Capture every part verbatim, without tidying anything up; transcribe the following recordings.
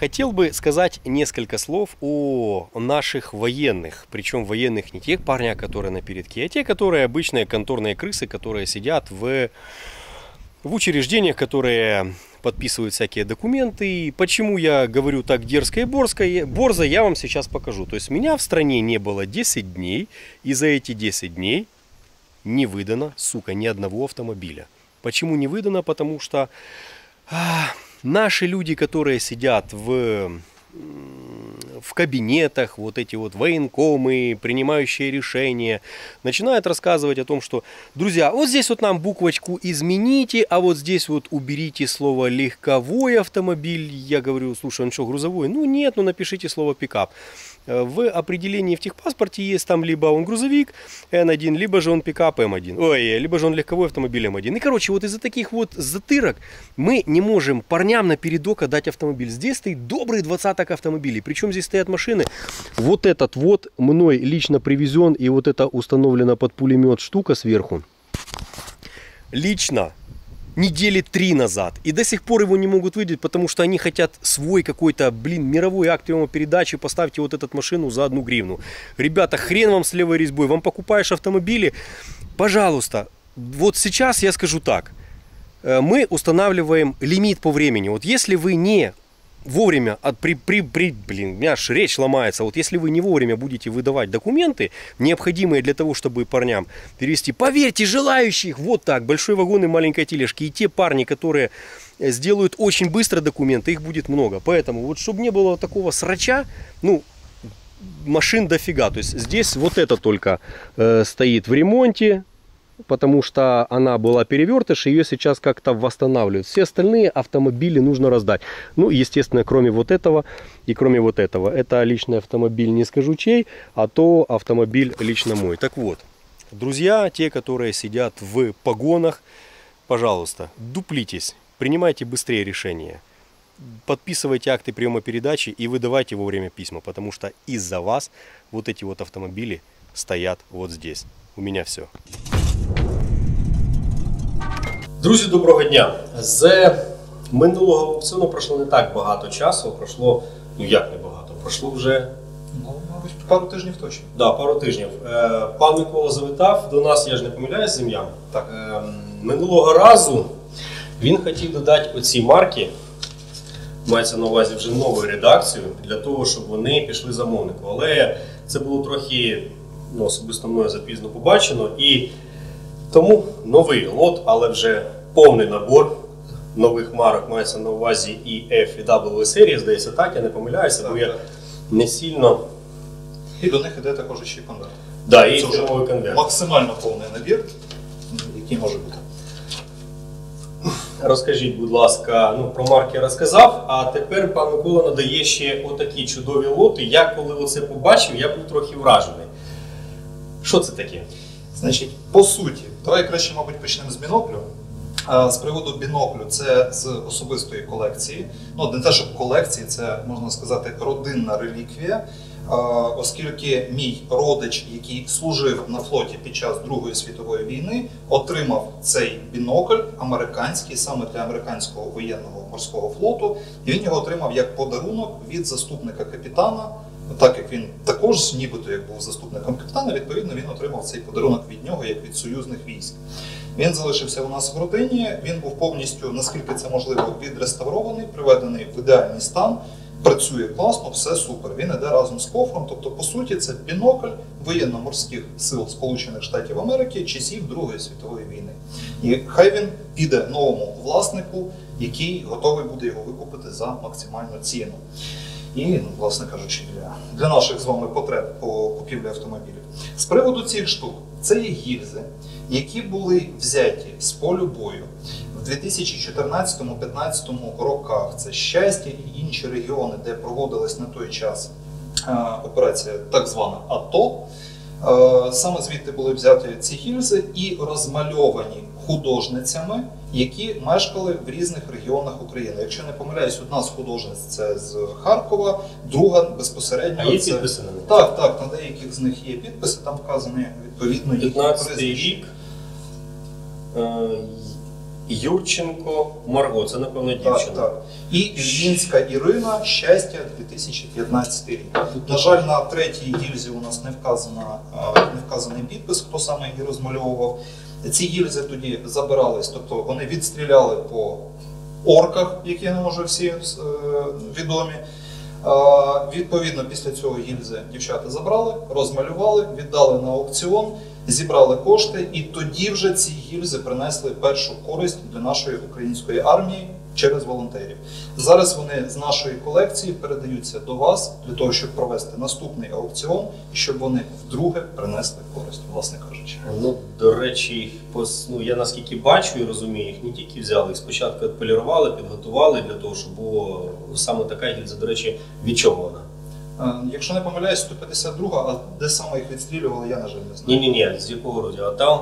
Хотел бы сказать несколько слов о наших военных, причем военных не тех парнях, которые на передке, а те, которые обычные конторные крысы, которые сидят в, в учреждениях, которые подписывают всякие документы. И почему я говорю так дерзко и борзко, я вам сейчас покажу. То есть меня в стране не было десять дней, и за эти десять дней не выдано, сука, ни одного автомобиля. Почему не выдано? Потому что... Наши люди, которые сидят в, в кабинетах, вот эти вот военкомы, принимающие решения, начинают рассказывать о том, что, друзья, вот здесь вот нам буквочку измените, а вот здесь вот уберите слово «легковой автомобиль». Я говорю, слушай, он что, грузовой? Ну нет, ну напишите слово «пикап». В определении в техпаспорте есть там либо он грузовик Н один, либо же он пикап М один, ой, либо же он легковой автомобиль М один. И, короче, вот из-за таких вот затырок мы не можем парням на передок отдать автомобиль. Здесь стоит добрый двадцаток автомобилей. Причем здесь стоят машины. Вот этот вот мной лично привезен, и вот это установлена под пулемет штука сверху. Лично. Недели три назад. И до сих пор его не могут выделить, потому что они хотят свой какой-то, блин, мировой акт передачи. Поставьте вот эту машину за одну гривну. Ребята, хрен вам с левой резьбой. Вам покупаешь автомобили? Пожалуйста. Вот сейчас я скажу так. Мы устанавливаем лимит по времени. Вот если вы не вовремя, от при, при, при, блин, у меня аж речь ломается. Вот если вы не вовремя будете выдавать документы, необходимые для того, чтобы парням перевести, поверьте, желающих вот так, большой вагон и маленькой тележки. И те парни, которые сделают очень быстро документы, их будет много. Поэтому вот чтобы не было такого срача, ну, машин дофига. То есть здесь вот это только э, стоит в ремонте, потому что она была перевертыш, ее сейчас как-то восстанавливают. Все остальные автомобили нужно раздать. Ну, естественно, кроме вот этого и кроме вот этого. Это личный автомобиль, не скажу чей, а то автомобиль лично мой. Так вот, друзья, те, которые сидят в погонах, пожалуйста, дуплитесь, принимайте быстрее решения. Подписывайте акты приема передачи и выдавайте вовремя письма, потому что из-за вас вот эти вот автомобили стоят вот здесь. У меня все. Друзі, доброго дня! З минулого аукціону пройшло не так багато часу, пройшло, ну як не багато, пройшло вже ну, мабуть, пару тижнів точно. Так, да, пару тижнів. Пан Микола завітав до нас, я ж не помиляюсь, з ім'ям. Так. Минулого разу він хотів додати оці марки, мається на увазі вже нову редакцію, для того, щоб вони пішли замовнику. Але це було трохи, ну, особисто мною запізно побачено. І тому новий лот, але вже повний набор нових марок, мається на увазі і F, і W серії, здається так, я не помиляюся, так, бо я не сильно... І до них йде також ще конверт. Да, і фірмовий конверт. Максимально повний набір, який може бути. Розкажіть, будь ласка, ну, про марки розказав, а тепер пан Микола надає ще отакі чудові лоти. Я коли оце побачив, я був трохи вражений. Що це таке? Значить, по суті, давай краще, мабуть, почнемо з біноклю. З приводу біноклю, це з особистої колекції. Ну, не те, щоб колекції, це, можна сказати, родинна реліквія, оскільки мій родич, який служив на флоті під час Другої світової війни, отримав цей бінокль американський, саме для американського воєнного морського флоту, і він його отримав як подарунок від заступника капітана. Так як він також, нібито як був заступником капітана, відповідно він отримав цей подарунок від нього, як від союзних військ. Він залишився у нас в родині, він був повністю, наскільки це можливо, відреставрований, приведений в ідеальний стан, працює класно, все супер. Він йде разом з кофром, тобто, по суті, це бінокль воєнно-морських сил Сполучених Штатів Америки часів Другої світової війни. І хай він піде новому власнику, який готовий буде його викупити за максимальну ціну. І, ну, власне кажучи, для, для наших з вами потреб по купівлі автомобілів. З приводу цих штук, це є гільзи, які були взяті з полю бою в дві тисячі чотирнадцятому — дві тисячі п'ятнадцятому роках. Це Щастя і інші регіони, де проводилась на той час операція так звана АТО. Саме звідти були взяті ці гільзи і розмальовані художницями, які мешкали в різних регіонах України. Якщо не помиляюсь, одна з художниць – це з Харкова, друга безпосередньо… А є це... підписи на них? Так, так, на деяких з них є підписи, там вказані відповідно… п'ятнадцятий рік, Юрченко Марго, це, напевно, дівчина. Так, так. І Мінська Ірина, щастя, дві тисячі п'ятнадцятий рік. На жаль, на третій гільзі у нас не, вказано, не вказаний підпис, хто саме її розмальовував. Ці гільзи тоді забирались, тобто вони відстріляли по орках, які нам вже всі відомі. Відповідно, після цього гільзи дівчата забрали, розмалювали, віддали на аукціон, зібрали кошти, і тоді вже ці гільзи принесли першу користь для нашої української армії через волонтерів. Зараз вони з нашої колекції передаються до вас для того, щоб провести наступний аукціон, і щоб вони вдруге принесли користь, власне кажучи. Ну, до речі, ну, я наскільки бачу і розумію, їх не тільки взяли, їх спочатку відполірували, підготували для того, щоб було саме така гільза. До речі, від чого вона? Якщо не помиляюсь, сто п'ятдесят друга, а де саме їх відстрілювали, я, на жаль, не знаю. Ні-ні-ні, з якого роду? А там?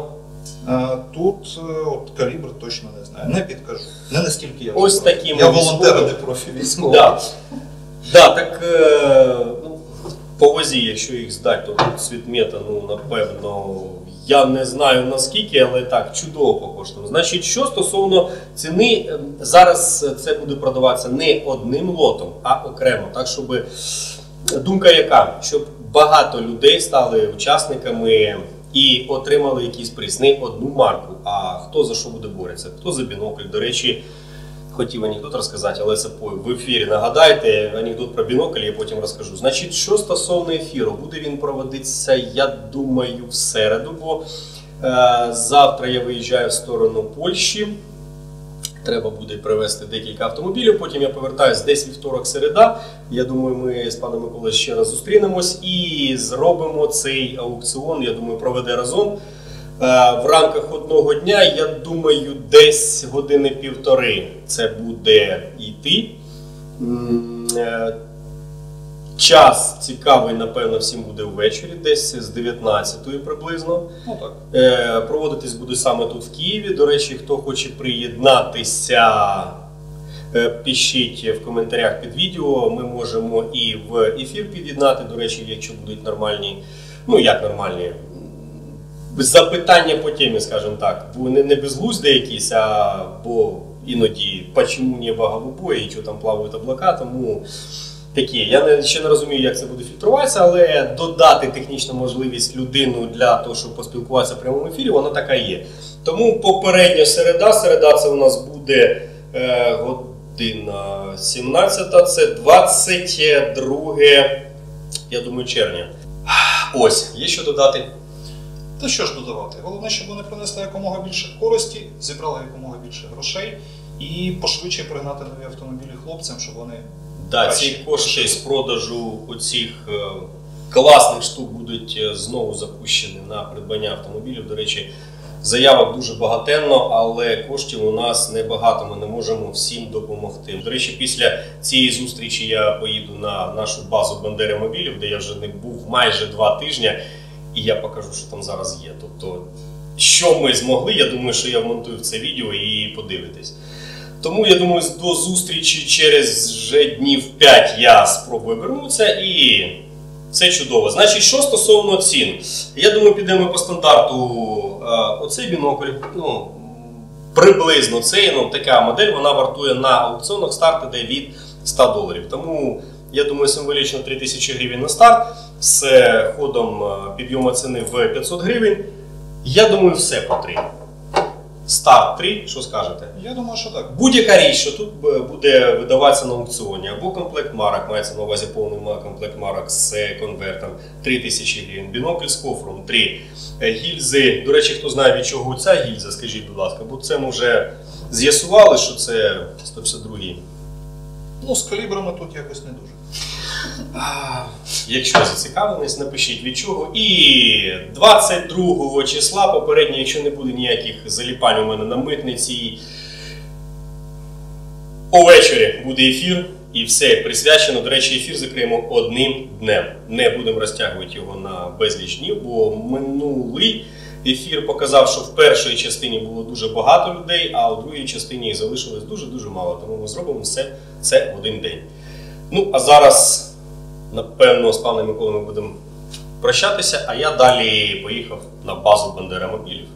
Тут от, калібр точно не знаю, не підкажу. Не настільки я ось такі я волонтер, не профі військовий. Да. Да, так, ну, по вазі, якщо їх здати, то світмета, ну, напевно, я не знаю наскільки, але так, чудово по коштам. Значить, що стосовно ціни, зараз це буде продаватися не одним лотом, а окремо. Так, щоб думка яка, щоб багато людей стали учасниками і отримали якісь приз, не одну марку, а хто за що буде боротися, хто за бінокль. До речі, хотів анекдот розказати, але це в ефірі нагадайте анекдот про бінокль, я потім розкажу. Значить, що стосовно ефіру, буде він проводитися, я думаю, в середу, бо е завтра я виїжджаю в сторону Польщі, треба буде привезти декілька автомобілів, потім я повертаюся десь вівторок-середа. Я думаю, ми з паном Миколою ще раз зустрінемось і зробимо цей аукціон, я думаю, проведе разом. В рамках одного дня, я думаю, десь години-півтори це буде йти. Час цікавий, напевно, всім буде ввечері, десь з дев'ятнадцятої приблизно. Ну, так. Е, проводитись буде саме тут, в Києві. До речі, хто хоче приєднатися, е, пишіть в коментарях під відео. Ми можемо і в ефір під'єднати. До речі, якщо будуть нормальні, ну як нормальні, запитання по темі, скажімо так. Бо не, не безглузді якісь, а бо іноді, почому небо голубое, і що там плавають облака, тому... Такі. Я ще не розумію, як це буде фільтруватися, але додати технічну можливість людину для того, щоб поспілкуватися в прямому ефірі, вона така є. Тому попередня середа, середа це у нас буде е, година сімнадцята, це двадцять друге, я думаю, червня. Ось, є що додати? Та що ж додавати? Головне, щоб вони принесли якомога більше користі, зібрали якомога більше грошей і пошвидше пригнати нові автомобілі хлопцям, щоб вони... Так, да, ці кошти з продажу оцих класних штук будуть знову запущені на придбання автомобілів. До речі, заявок дуже багатенно, але коштів у нас небагато, ми не можемо всім допомогти. До речі, після цієї зустрічі я поїду на нашу базу Бандеремобілів, де я вже не був майже два тижні, і я покажу, що там зараз є. Тобто, що ми змогли, я думаю, що я вмонтую в це відео і подивитись. Тому, я думаю, до зустрічі через вже днів п'ять я спробую вернутися, і це чудово. Значить, що стосовно цін. Я думаю, підемо по стандарту оцей бінокль, ну, приблизно цей, ну, така модель, вона вартує на аукціонах, старт іде від ста доларів. Тому, я думаю, символічно три тисячі гривень на старт, з ходом підйому ціни в п'ятсот гривень. Я думаю, все потрібно. Старт три, що скажете? Я думаю, що так. Будь-яка річ, що тут буде видаватися на аукціоні, або комплект марок, мається на увазі повний комплект марок з конвертом, три тисячі гривень, бінокль з кофром, три, гільзи. До речі, хто знає, від чого ця гільза, скажіть, будь ласка, бо це ми вже з'ясували, що це сто п'ятдесят другий. Ну, з калібрами тут якось не дуже. Якщо зацікавились, напишіть від чого. І двадцять другого числа, попередньо, якщо не буде ніяких заліпань у мене на митниці, увечері буде ефір і все присвячено. До речі, ефір закриємо одним днем. Не будемо розтягувати його на безліч днів, бо минулий ефір показав, що в першій частині було дуже багато людей, а у другій частині їх залишилось дуже-дуже мало. Тому ми зробимо все це в один день. Ну, а зараз, напевно, з паном Миколою ми будемо прощатися, а я далі поїхав на базу Бандеремобілів.